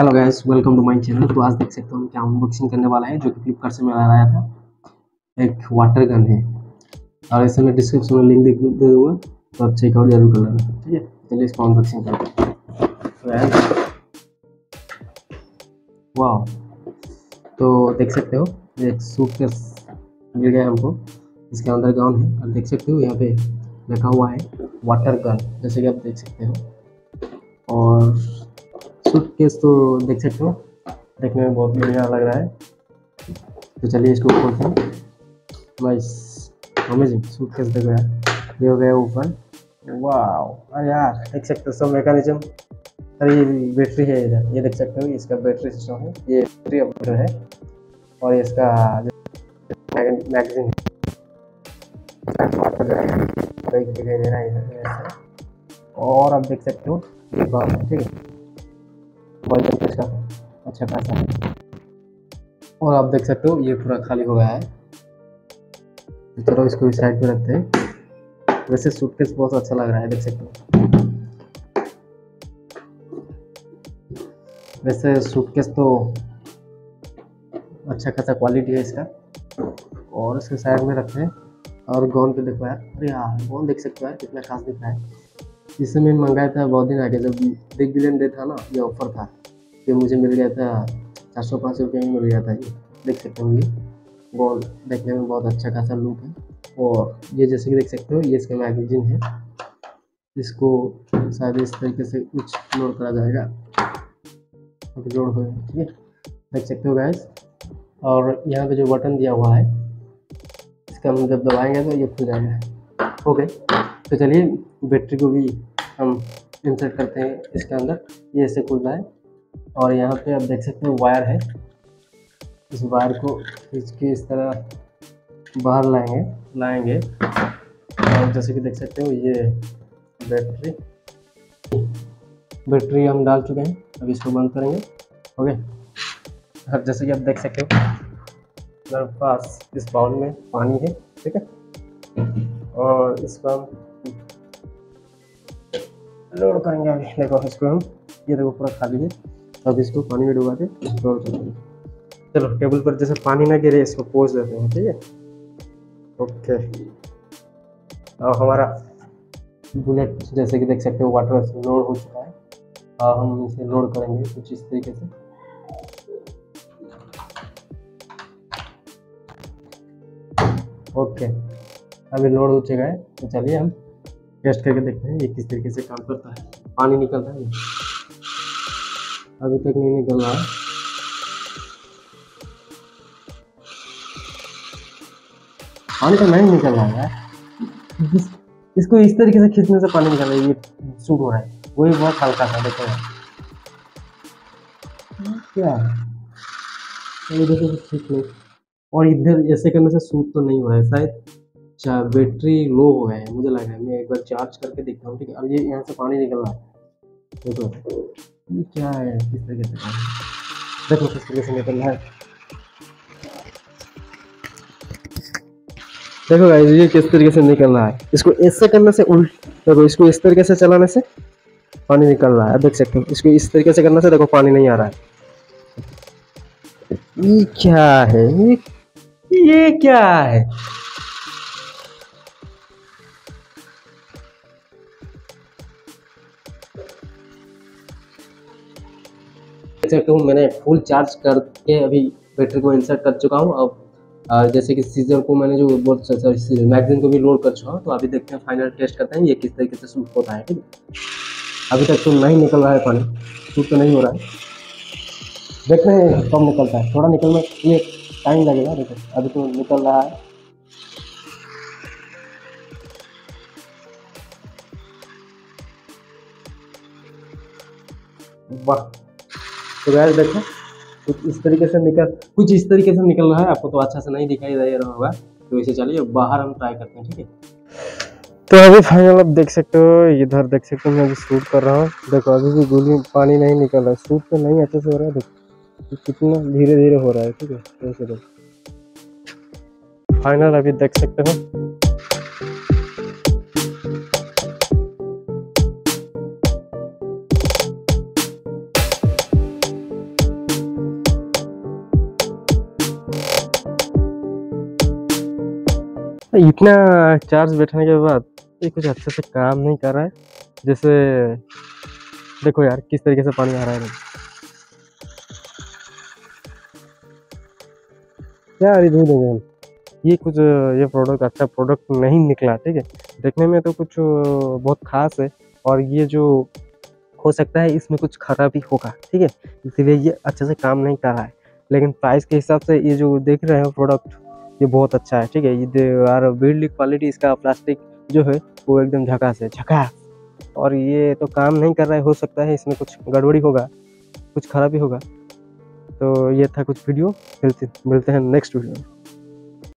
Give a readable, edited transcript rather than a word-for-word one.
Hello guys, welcome to my channel. तो आज देख सकते हो क्या अनबॉक्सिंग करने वाला है, जो कि फ्लिपकार्ट से मेरा आया था। एक वाटर गन है और ऐसे मैं डिस्क्रिप्शन में लिंक दे दूँगा, तो आप चेकआउट जरूर कर लेना, ठीक है। चलिए इसको अनबॉक्सिंग करते हैं। वाह, तो देख सकते हो एक सूटकेस मिल गया हमको, इसके अंदर गन है और देख सकते हो यहाँ पे लिखा हुआ है वाटर गन, जैसे कि आप देख सकते हो। और सूटकेस तो देख सकते हो, देखने में बहुत बढ़िया लग रहा है। तो चलिए इसको खोलते हैं। नाइस, अमेजिंग सूटकेस देख रहा है, ये हो गया ऊपर। वाह, अरे यार देख सकते हो सब मैकेनिज्म। अरे ये बैटरी है इधर, ये देख सकते हो, इसका बैटरी सिस्टम है, ये बैटरी अपडेटर है। और ये इसका मैगजीन है, और आप देख सकते हो, ठीक है, अच्छा खासा है। और आप देख सकते हो ये पूरा खाली हो गया है। चलो इसको भी साइड में रखते हैं। वैसे सूटकेस बहुत अच्छा लग रहा है, देख सकते हो। वैसे सूटकेस तो अच्छा खासा क्वालिटी है इसका। और इसके साइड में रखते हैं। और गॉन पे देखो यार, अरे हाँ गॉन देख सकते हो यार, कितना खास दिख रहा है। जिससे मैंने मंगाया था बहुत दिन आगे, जब बिग बिलियन डे था ना, ये ऑफर था, ये मुझे मिल गया था 400-500 रुपये में मिल गया था। ये देख सकते हो, ये बॉल देखने में बहुत अच्छा खासा लुक है। और ये जैसे कि देख सकते हो, ये इसका मैगजीन है, इसको शायद इस तरीके से कुछ लोड करा जाएगा, लोड हो जाएगा, ठीक है, देख सकते हो गाइस। और यहाँ पे जो बटन दिया हुआ है, इसका हम जब दबाएँगे तो ये खुल जाएगा। ओके, तो चलिए बैटरी को भी हम इंसर्ट करते हैं इसके अंदर, ये ऐसे खुल रहा है। और यहाँ पे आप देख सकते हो वायर है, इस वायर को खींच के इस तरह बाहर लाएंगे। और जैसे कि देख सकते हो, ये बैटरी हम डाल चुके हैं, अब इसको बंद करेंगे। ओके, और जैसे कि आप देख सकते हो मेरे पास इस बाउल में पानी है, ठीक है। और इसको लोड करेंगे अभी, देखो इसको हम, ये देखो पूरा खाली है, अब इसको पानी में डुबा के लोड करेंगे। चलो टेबल पर जैसे पानी ना गिरे, इसको पोंछ देते हैं, ठीक है। ओके, और हमारा बुलेट जैसे कि देख सकते हो वाटर से लोड हो चुका है। और हम इसे लोड करेंगे कुछ इस तरीके से। ओके, अभी लोड हो चुका है। तो चलिए हम टेस्ट करके देखते हैं ये किस तरीके से काम करता है। पानी निकल रहा है, अभी तक नहीं निकल रहा है। पानी तो नहीं निकल रहा है यार, इसको इस तरीके से खींचने से पानी निकल रहा है, ये सूट हो रहा है। वही बहुत हल्का था, देखो क्या ठीक नहीं। और इधर ऐसे करने से सूट तो नहीं हो रहा है, शायद अच्छा बैटरी लो हो गया है, मुझे लग रहा है। मैं एक बार चार्ज करके देखता हूँ, ठीक है। अब ये यहाँ से पानी निकल रहा है, देखो ये क्या है, किस तरीके से पानी, देखो किस तरीके से निकल रहा है। देखो गाइस, ये किस तरीके से निकल रहा है। इसको ऐसे करने से देखो, इसको इस तरीके से चलाने से पानी निकल रहा है, देख सकते हो। इसको इस तरीके से करने से देखो पानी नहीं आ रहा है। ये क्या है, ये क्या है, देख सकते हो। मैंने फुल चार्ज करके अभी बैटरी को इंसर्ट कर चुका हूँ। अब जैसे कि सीजर को मैंने जो मैगजीन को भी लोड कर चुका हूँ। तो अभी देखते हैं, फाइनल टेस्ट करते हैं ये किस तरीके से सूट होता है, ठीक है। अभी तक तो नहीं निकल रहा है पानी, सूट तो नहीं हो रहा है। देख रहे हैं कब निकलता है, थोड़ा निकलने ये टाइम लगेगा। देखो अभी तो निकल रहा है, वाह। तो गाइस देखो कुछ इस तरीके से निकल रहा है। आपको तो अच्छा से नहीं दिखाई दे रहा होगा, तो इसे चलिए बाहर हम ट्राई करते हैं, ठीक है। तो अभी फाइनल आप देख सकते हो, इधर देख सकते हो मैं अभी शूट कर रहा हूँ। देखो अभी भी गोली पानी नहीं निकल रहा है, शूट तो नहीं अच्छे से हो रहा है। देखो कितना धीरे धीरे हो रहा है, ठीक है। ऐसे देखो फाइनल अभी देख सकते हो। इतना चार्ज बैठने के बाद ये कुछ अच्छे से काम नहीं कर रहा है। जैसे देखो यार किस तरीके से पानी आ रहा है यार, इधर देखो ये कुछ ये प्रोडक्ट अच्छा प्रोडक्ट नहीं निकला। ठीक है, देखने में तो कुछ बहुत खास है और ये जो हो सकता है इसमें कुछ खराबी होगा। ठीक है, इसीलिए ये अच्छे से काम नहीं कर रहा है। लेकिन प्राइस के हिसाब से ये जो देख रहे हो प्रोडक्ट ये बहुत अच्छा है। ठीक है, ये यार बिल्ड क्वालिटी इसका प्लास्टिक जो है वो एकदम झकास है, झकास। और ये तो काम नहीं कर रहा है, हो सकता है इसमें कुछ गड़बड़ी होगा, कुछ खराबी होगा। तो ये था कुछ वीडियो, मिलते हैं नेक्स्ट वीडियो में।